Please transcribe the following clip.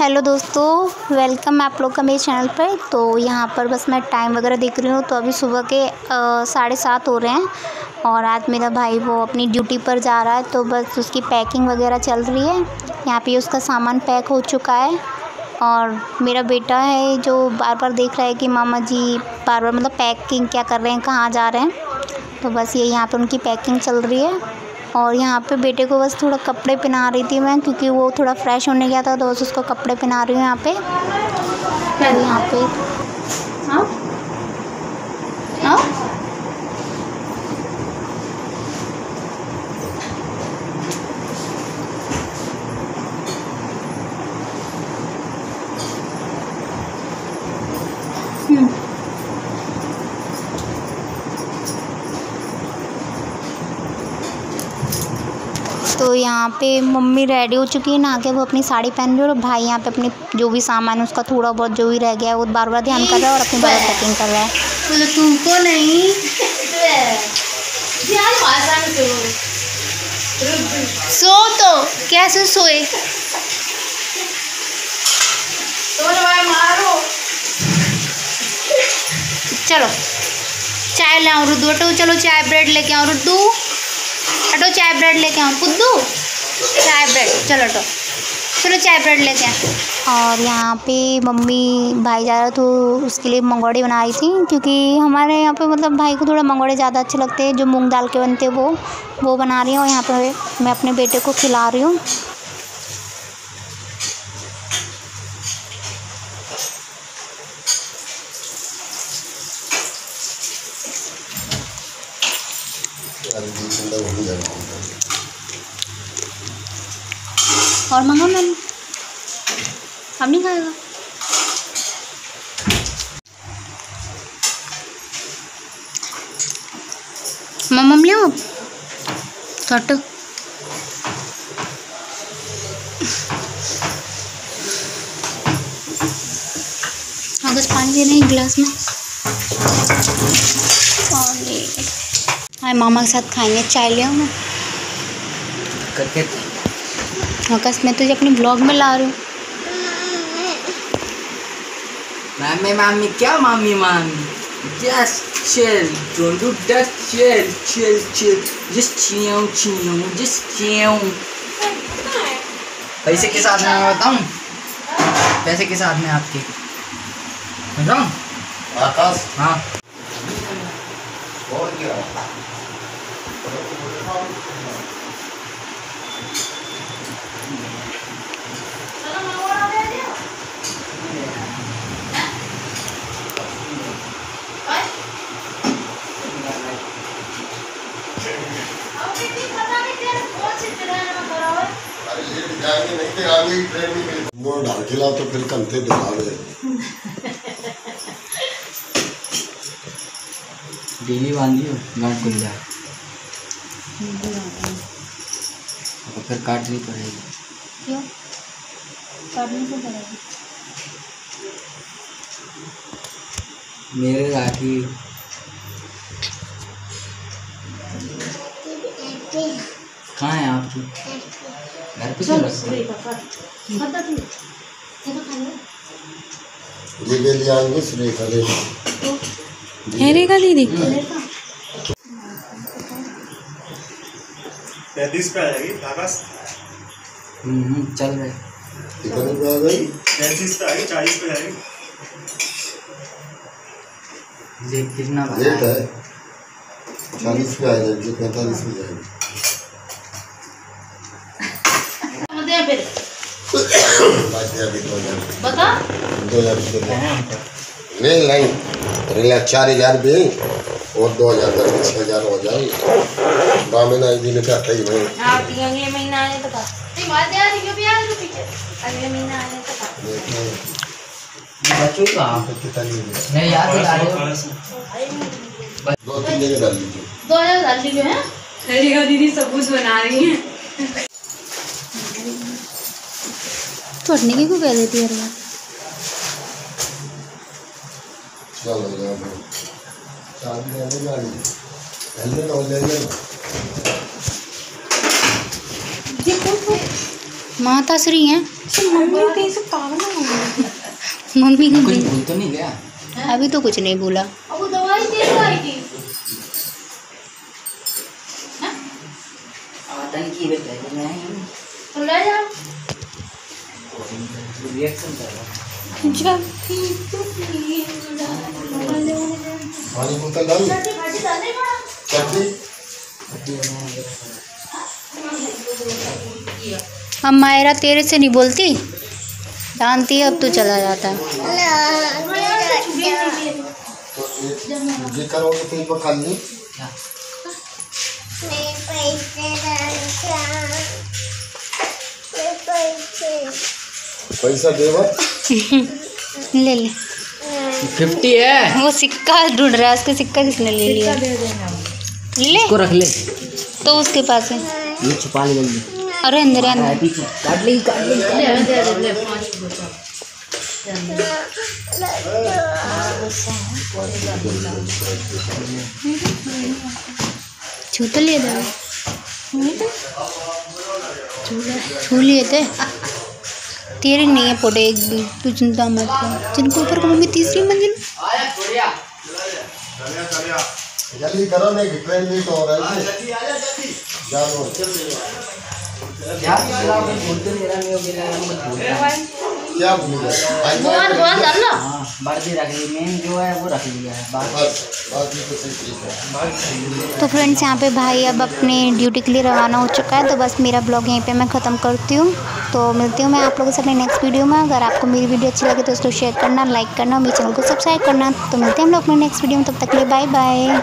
Hello दोस्तों, welcome आप लोग का मेरे चैनल पर। तो यहाँ पर बस मैं टाइम वगैरह देख रही हूँ। तो अभी सुबह के 7:30 हो रहे हैं और आज मेरा भाई वो अपनी ड्यूटी पर जा रहा है। तो बस उसकी पैकिंग वगैरह चल रही है। यहाँ पे उसका सामान पैक हो चुका है। और मेरा बेटा है जो बार बार देख रहा है कि मामा जी बार बार मतलब पैकिंग क्या कर रहे हैं, कहाँ जा रहे हैं। तो बस ये यहाँ पर उनकी पैकिंग चल रही है। और यहाँ पे बेटे को बस थोड़ा कपड़े पहना रही थी मैं, क्योंकि वो थोड़ा फ्रेश होने गया था। तो बस उसको कपड़े पहना रही हूँ यहाँ पे। तो यहाँ पे हाँ हाँ तो यहाँ पे मम्मी रेडी हो चुकी है, नहा के वो अपनी साड़ी पहन रही है। और भाई यहाँ पे अपने जो भी सामान है उसका थोड़ा बहुत जो भी रह गया है वो बार बार ध्यान कर रहा है और अपनी बार पैकिंग कर रहा है। बोलो तुमको नहीं सो तो कैसे सोए मारो। चलो चाय लाओ रुद्दू, तो चलो चाय ब्रेड लेके आओ रुद्दू, अटो चाय ब्रेड लेके आओ पुद्दू, चाय ब्रेड चलो अटो, चलो चाय ब्रेड लेके आओ। और यहाँ पे मम्मी भाई जा रहा तो उसके लिए मंगोड़े बना रही थी, क्योंकि हमारे यहाँ पे मतलब भाई को थोड़ा मंगोड़े ज़्यादा अच्छे लगते हैं जो मूंग दाल के बनते हैं, वो बना रही हूँ। और यहाँ पे मैं अपने बेटे को खिला रही हूँ। और मंगा मैंने अब नहीं खाएगा। मम्म ले आओ छोटू। अगर पानी दे रहे हैं गिलास में और मामा के साथ खाएंगे। चाय ले आओ मैं आकाश, मैं तुझे अपने ब्लॉग में ला रही हूँ। मामी मामी क्या मामी मामी just chill don't do that chill chill chill just chill chill just chill. पैसे के साथ में मैं बताऊँ, पैसे के साथ में आपके बताऊँ आकाश। हाँ और क्या खिला तो फिर कंधे दिखा रहे डेली बांधी हो गांठ खुल जाए और फिर काटनी पड़ेगी। क्यों काटनी क्यों पड़ेगी? मेरे राखी कहाँ है आपकी? घर पे चल रही रेखा दीदी पे आ जाएगी आकाश। चल रहे 35 पे आएगी, 40 पे जाएगी। ये कितना लेट है? 40 पे आ जाएगी, 45 पे जाएगी। बता 2000 नहीं नहीं 4000 भी और 2000 6000 हो जाए। महीना ही दिन का ही भाई अगले महीना आने तक अगले महीना आने तक नहीं याद है। 2-3 जगह डाल लीजिए, 2000 डाल लीजिए। हैं रेखा दीदी सब कुछ बना रही है। छोड़ने की क्यों कह देती है यार? माता श्री हैं। मम्मी को कुछ भूल तो नहीं गया? अभी तो कुछ नहीं भूला। वो दवाई तेरे आई थी ना? आतंक की बेटा नहीं तो ले जा। रिएक्शन कर रहा जब भी तू ये डाल वाली बोतल डाल भाजी डालने का चटनी। अब मायरा तेरे से नहीं बोलती, जानती है। अब तो चला जाता है। पैसा देवा ले ले 50 है। वो सिक्का ढूंढ रहा है, उसका सिक्का किसने ले लिया? ले इसको रख ले तो उसके पास है। ये छुपा ले जल्दी। अरे अंदर है, काट ले काट ले। छूत लिए थे, छू लिए थे। तेरे नहीं है पोटे, तू चिंता मत कर। जिनको ऊपर मम्मी तीसरी मंजिल। जल्दी करो ना, ट्रेन लेट हो रहा है। जाओ क्या जो है वो रख लिया है। तो फ्रेंड्स यहाँ पे भाई अब अपने ड्यूटी के लिए रवाना हो चुका है। तो बस मेरा ब्लॉग यहीं पे मैं ख़त्म करती हूँ। तो मिलती हूँ मैं आप लोगों से अपने नेक्स्ट वीडियो में। अगर आपको मेरी वीडियो अच्छी लगे तो उसको शेयर करना, लाइक करना, मेरे चैनल को सब्सक्राइब करना। तो मिलते हैं हम लोग अपने नेक्स्ट वीडियो में। तब तक के लिए बाय बाय।